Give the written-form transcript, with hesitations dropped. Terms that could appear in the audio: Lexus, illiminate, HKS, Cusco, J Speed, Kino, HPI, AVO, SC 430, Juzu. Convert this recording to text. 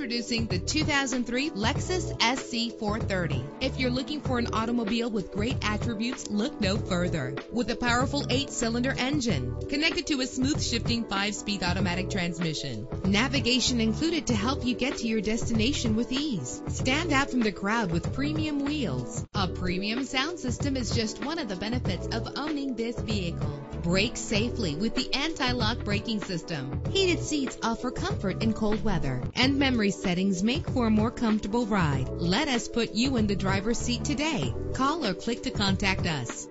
Introducing the 2003 Lexus SC 430. If you're looking for an automobile with great attributes, look no further. With a powerful 8-cylinder engine connected to a smooth shifting 5-speed automatic transmission, navigation included to help you get to your destination with ease. Stand out from the crowd with premium wheels. A premium sound system is just one of the benefits of owning this vehicle. Brake safely with the anti-lock braking system. Heated seats offer comfort in cold weather, and memory settings make for a more comfortable ride. Let us put you in the driver's seat today. Call or click to contact us.